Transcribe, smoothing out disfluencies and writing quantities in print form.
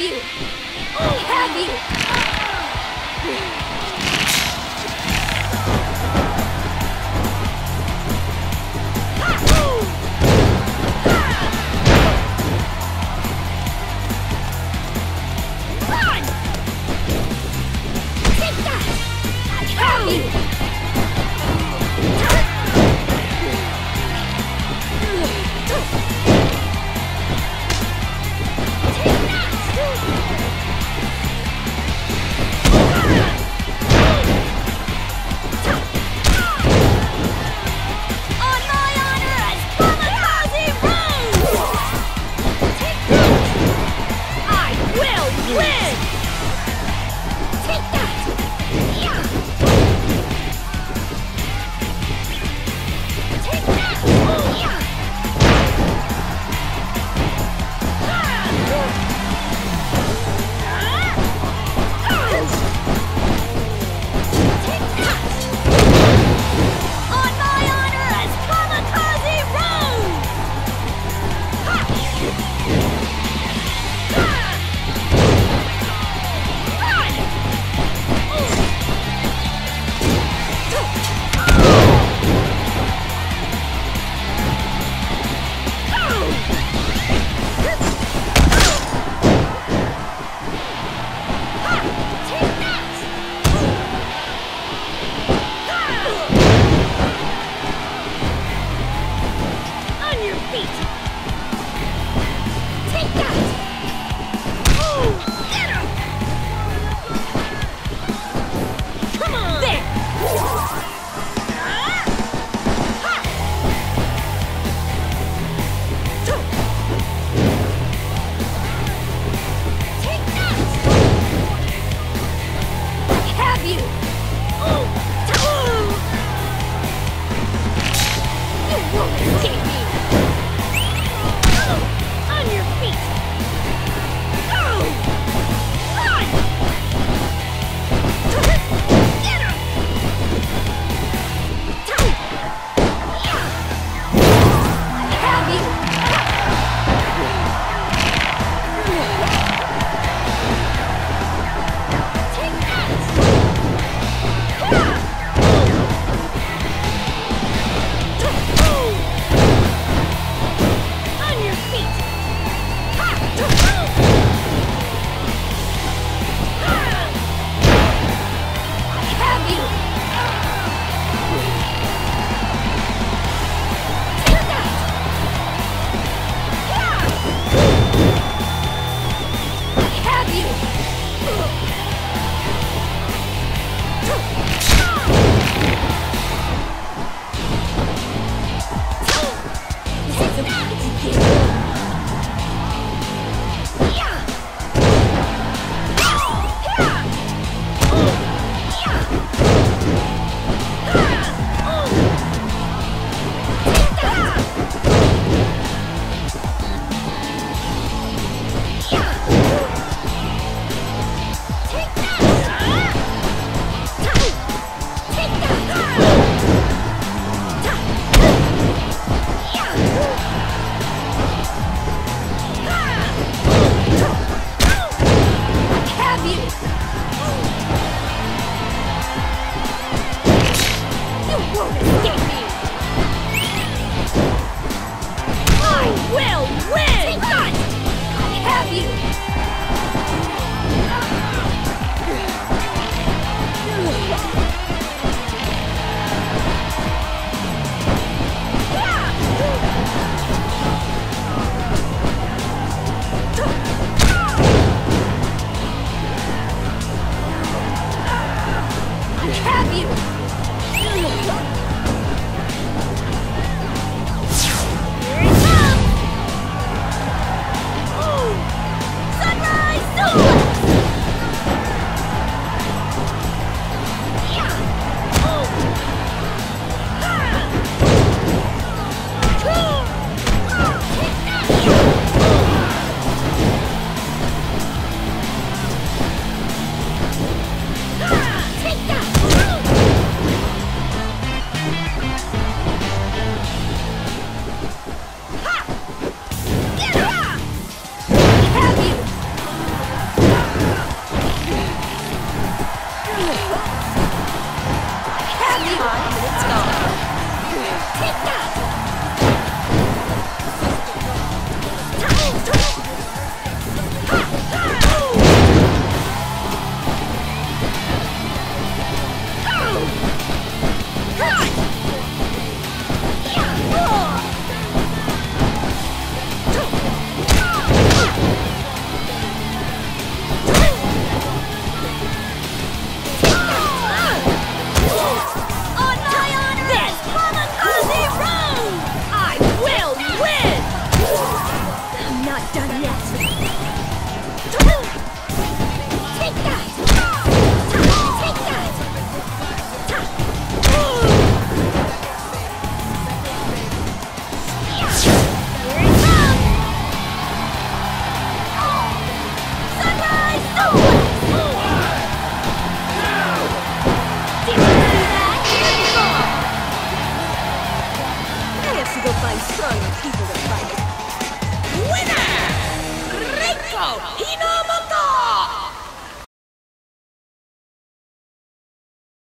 have you! I have you! Run! Take that! I have you! Take that! Ooh.